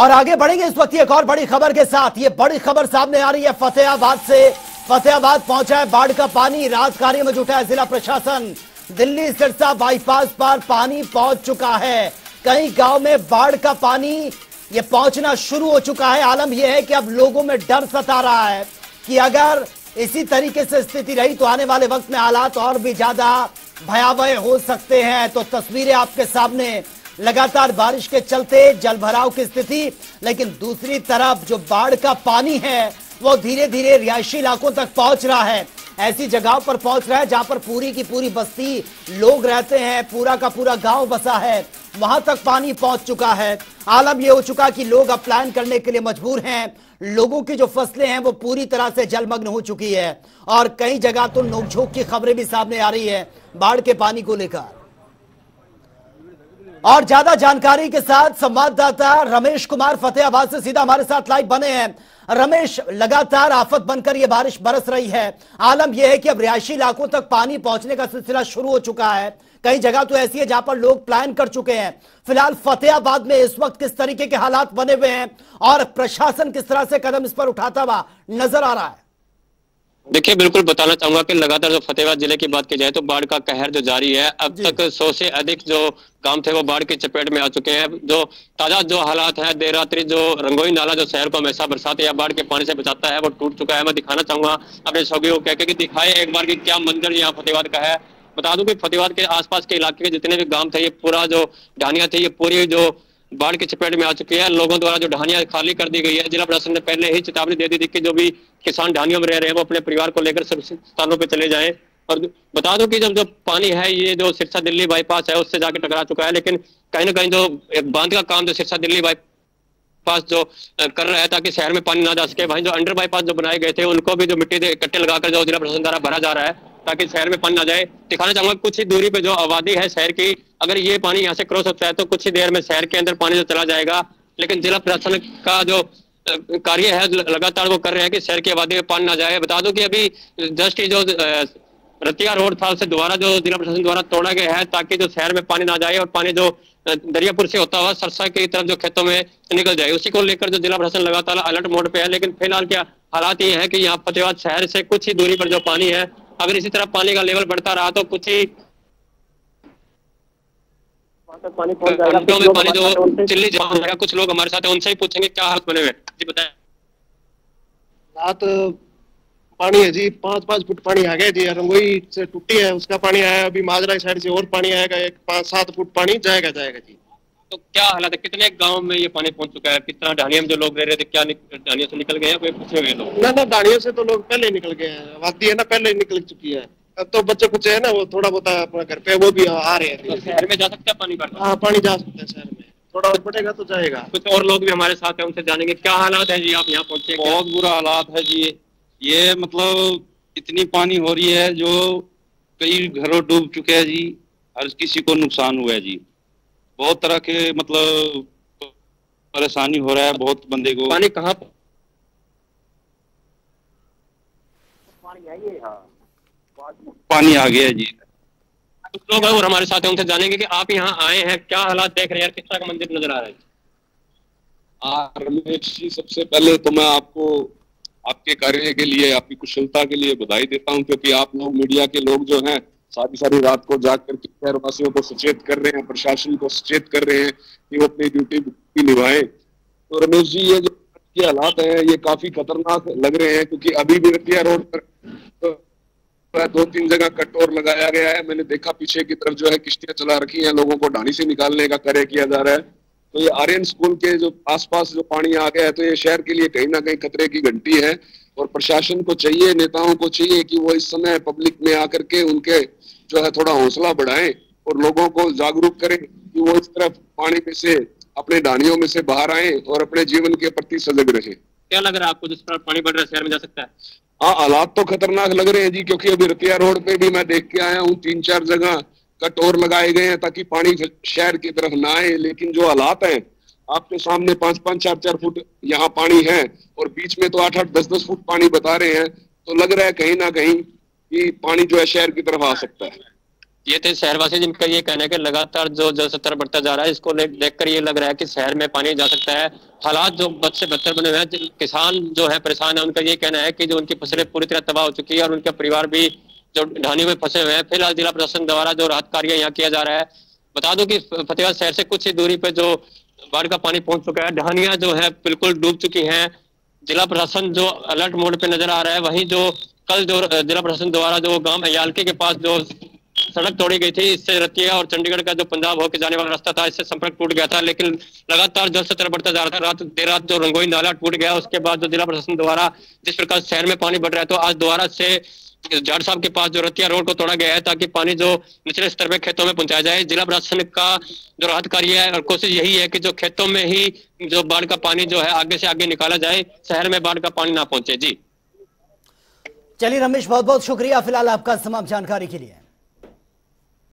और आगे बढ़ेंगे इस वक्त एक और बड़ी खबर के साथ। ये बड़ी खबर सामने आ रही है फतेहाबाद से। फतेहाबाद पहुंचा है बाढ़ का पानी, राहत कार्य में जुटा है जिला प्रशासन। दिल्ली सिरसा बाईपास पर पानी पहुंच चुका है, कई गांव में बाढ़ का पानी ये पहुंचना शुरू हो चुका है। आलम यह है कि अब लोगों में डर सता रहा है कि अगर इसी तरीके से स्थिति रही तो आने वाले वक्त में हालात और भी ज्यादा भयावह हो सकते हैं। तो तस्वीरें आपके सामने, लगातार बारिश के चलते जलभराव की स्थिति, लेकिन दूसरी तरफ जो बाढ़ का पानी है वो धीरे धीरे रिहायशी इलाकों तक पहुंच रहा है। ऐसी जगहों पर पहुंच रहा है जहां पर पूरी की पूरी बस्ती, लोग रहते हैं, पूरा का पूरा गांव बसा है, वहां तक पानी पहुंच चुका है। आलम यह हो चुका कि लोग अब प्लान करने के लिए मजबूर हैं। लोगों की जो फसलें हैं वो पूरी तरह से जलमग्न हो चुकी है और कई जगह तो नोकझोंक की खबरें भी सामने आ रही है बाढ़ के पानी को लेकर। और ज्यादा जानकारी के साथ संवाददाता रमेश कुमार फतेहाबाद से सीधा हमारे साथ लाइव बने हैं। रमेश, लगातार आफत बनकर यह बारिश बरस रही है। आलम यह है कि अब रिहायशी इलाकों तक पानी पहुंचने का सिलसिला शुरू हो चुका है। कई जगह तो ऐसी है जहां पर लोग प्लान कर चुके हैं। फिलहाल फतेहाबाद में इस वक्त किस तरीके के हालात बने हुए हैं और प्रशासन किस तरह से कदम इस पर उठाता हुआ नजर आ रहा है? देखिए, बिल्कुल बताना चाहूंगा कि लगातार जो फतेहाबाद जिले की बात की जाए तो बाढ़ का कहर जो जारी है, अब तक 100 से अधिक जो गांव थे वो बाढ़ की चपेट में आ चुके हैं। जो ताजा जो हालात है, देर रात्रि जो रंगोई नाला जो शहर को हमेशा बरसात या बाढ़ के पानी से बचाता है वो टूट चुका है। मैं दिखाना चाहूंगा अपने सहयोगियों को कहकर कि दिखाए एक बार की क्या मंजर यहाँ फतेहाबाद का है। बता दूं कि फतेहाबाद के आसपास के इलाके के जितने भी गांव थे, ये पूरा जो ढानिया थे, ये पूरी जो बाढ़ की चपेट में आ चुकी है। लोगों द्वारा जो ढानियां खाली कर दी गई है, जिला प्रशासन ने पहले ही चेतावनी दे दी थी कि जो भी किसान ढानियों में रह रहे हैं वो अपने परिवार को लेकर सुरक्षित स्थानों पे चले जाएं। और बता दो कि जब जो पानी है ये जो सिरसा दिल्ली बाईपास है उससे जाकर टकरा चुका है, लेकिन कहीं ना कहीं जो एक बांध का काम जो सिरसा दिल्ली बाईपास जो कर रहा है ताकि शहर में पानी ना जा सके, वहीं जो अंडर बाईपास जो बनाए गए थे उनको भी जो मिट्टी इकट्ठे लगाकर जो जिला प्रशासन द्वारा भरा जा रहा है ताकि शहर में पानी ना जाए। दिखाना चाहूंगा कुछ ही दूरी पे जो आबादी है शहर की, अगर ये पानी यहाँ से क्रॉस होता है तो कुछ ही देर में शहर के अंदर पानी जो चला जाएगा। लेकिन जिला प्रशासन का जो कार्य है लगातार वो कर रहे हैं कि शहर की आबादी में पानी ना जाए। बता दूं कि अभी जस्ट ही जो रतिया रोड था उससे दोबारा जो जिला प्रशासन द्वारा तोड़ा गया है ताकि जो शहर में पानी ना जाए और पानी जो दरियापुर से होता हुआ सिरसा की तरफ जो खेतों में निकल जाए, उसी को लेकर जो जिला प्रशासन लगातार अलर्ट मोड पे है। लेकिन फिलहाल क्या हालात ये है कि यहाँ फतेहाबाद शहर से कुछ ही दूरी पर जो पानी है, अगर इसी तरह पानी का लेवल बढ़ता रहा तो कुछ ही पानी पहुंच जाएगा। में पानी जो चिल्ली जाएगा। कुछ लोग हमारे साथ हैं, उनसे ही पूछेंगे क्या हालत बने हुए जी, बताएं। रात पानी है जी, 5-5 फुट पानी आ गया जी। रंगोई से टूटी है उसका पानी आया, अभी माजरा साइड से और पानी आएगा, 1-7 फुट पानी जाएगा जी। तो क्या हालात है, कितने गांव में ये पानी पहुंच चुका है, कितना ढानिया में जो लोग रह रहे थे क्या ढानिया से निकल गए हैं, कोई पूछे हुए लोग? ना, ढानिया से तो लोग पहले निकल गए हैं, आबादी है ना पहले निकल चुकी है। अब तो बच्चे कुछ है ना वो थोड़ा बहुत अपना घर पे वो भी आ रहे हैं। तो शहर में जा सकता है पानी? हाँ, पानी जा सकता है शहर में, थोड़ा और बढ़ेगा तो जाएगा। कुछ और लोग भी हमारे साथ हैं, उनसे जानेंगे क्या हालात है जी। आप यहाँ पहुंचे? बहुत बुरा हालात है जी, ये मतलब इतनी पानी हो रही है जो कई घरों डूब चुके हैं जी, हर किसी को नुकसान हुआ है जी। बहुत तरह के मतलब परेशानी हो रहा है, बहुत बंदे को पानी कहाँ पानी आ गया जी। कुछ लोग और हमारे साथ हैं, उनसे जानेंगे कि आप यहाँ आए हैं, क्या हालात देख रहे हैं, किस तरह का मंदिर नजर आ रहा है? रमेश जी, सबसे पहले तो मैं आपको आपके कार्य के लिए, आपकी कुशलता के लिए बधाई देता हूँ, क्योंकि आप लोग मीडिया के लोग जो हैं सारी रात को जाग करके शहरवासियों को सचेत कर रहे हैं, प्रशासन को सचेत कर रहे हैं कि वो अपनी ड्यूटी निभाएं। तो रमेश जी, ये जो हालात है ये काफी खतरनाक लग रहे हैं, क्योंकि अभी भी रतिया रोड पर 2-3 जगह कट और लगाया गया है। मैंने देखा पीछे की तरफ जो है किश्तियां चला रखी हैं, लोगों को ढाणी से निकालने का कार्य किया जा रहा है। तो ये आर्यन स्कूल के जो आसपास जो पानी आ गया है, तो ये शहर के लिए कहीं ना कहीं खतरे की घंटी है। और प्रशासन को चाहिए, नेताओं को चाहिए कि वो इस समय पब्लिक में आकर के उनके जो है थोड़ा हौसला बढ़ाएं और लोगों को जागरूक करें कि वो इस तरफ पानी में से, अपने ढाणियों में से बाहर आएं और अपने जीवन के प्रति सजग रहें। क्या लग रहा है आपको, जिस तरह पानी बढ़ रहा है शहर में जा सकता है? हाँ, हालात तो खतरनाक लग रहे हैं जी, क्योंकि अभी रतिया रोड पे भी मैं देख के आया हूँ, 3-4 जगह कट और लगाए गए हैं ताकि पानी शहर की तरफ ना आए। लेकिन जो हालात हैं आपके सामने, 5-5, 4-4 फुट यहाँ पानी है और बीच में तो 8-8, 10-10 फुट पानी बता रहे हैं, तो लग रहा है कहीं ना कहीं कि पानी जो है शहर की तरफ आ सकता है। ये थे शहरवासी जिनका ये कहना है कि लगातार जो जल स्तर बढ़ता जा रहा है, इसको देखकर ये लग रहा है कि शहर में पानी जा सकता है। हालात जो बद से बदतर बने हुए हैं, किसान जो है परेशान है। उनका ये कहना है कि जो उनकी फसलें पूरी तरह तबाह हो चुकी है और उनके परिवार भी जो ढानी में फंसे हुए हैं। फिलहाल जिला प्रशासन द्वारा जो राहत कार्य यहाँ किया जा रहा है, बता दूं कि फतेहाबाद शहर से कुछ ही दूरी पर जो बाढ़ का पानी पहुंच चुका है, ढानिया जो है बिल्कुल डूब चुकी है। जिला प्रशासन जो अलर्ट मोड पे नजर आ रहा है। वहीं जो कल जो जिला प्रशासन द्वारा जो गांव हयालके के पास जो सड़क तोड़ी गई थी, इससे रतिया और चंडीगढ़ का जो पंजाब होकर जाने वाला रास्ता था, इससे संपर्क टूट गया था। लेकिन लगातार जल स्तर बढ़ता जा रहा था। देर रात जो रंगोई नाला टूट गया, उसके बाद जो जिला प्रशासन द्वारा जिस प्रकार शहर में पानी बढ़ रहा है, तो आज दोबारा से जाट साहब के पास जो रतिया रोड को तोड़ा गया है ताकि पानी जो निचले स्तर में खेतों में पहुंचाया जाए। जिला प्रशासन का जो राहत कार्य है और कोशिश यही है कि जो खेतों में ही जो बाढ़ का पानी जो है आगे से आगे निकाला जाए, शहर में बाढ़ का पानी ना पहुंचे। जी चलिए रमेश, बहुत बहुत शुक्रिया फिलहाल आपका तमाम जानकारी के लिए।